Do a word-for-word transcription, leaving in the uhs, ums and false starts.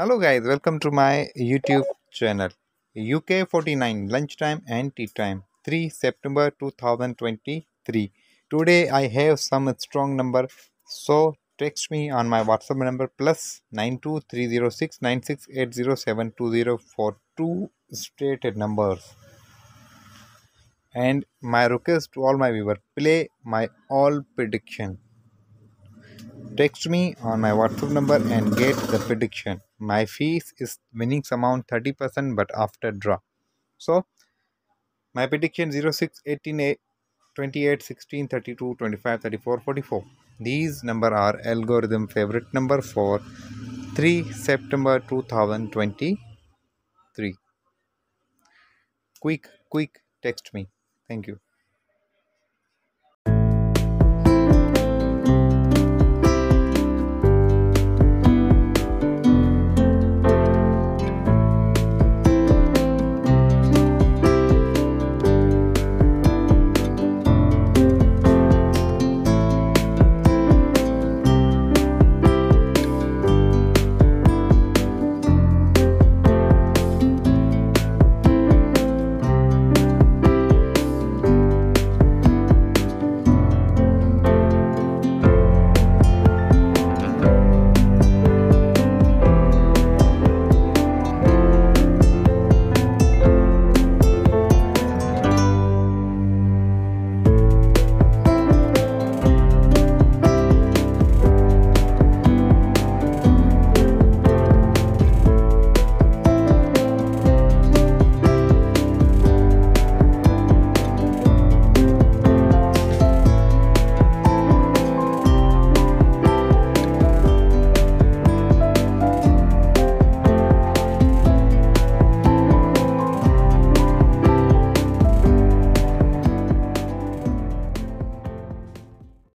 Hello guys, welcome to my YouTube channel U K forty-nine lunchtime and tea time, three September two thousand twenty-three. Today I have some strong number, so text me on my WhatsApp number plus nine two three zero six nine six eight zero seven two zero four two stated numbers. And my request to all my viewers, play my all prediction. Text me on my WhatsApp number and get the prediction. My fees is winnings amount thirty percent but after draw. So my prediction zero six, eighteen, twenty-eight, sixteen, thirty-two, twenty-five, thirty-four, forty-four. These number are algorithm favorite number for three September two thousand twenty-three. Quick, quick text me. Thank you.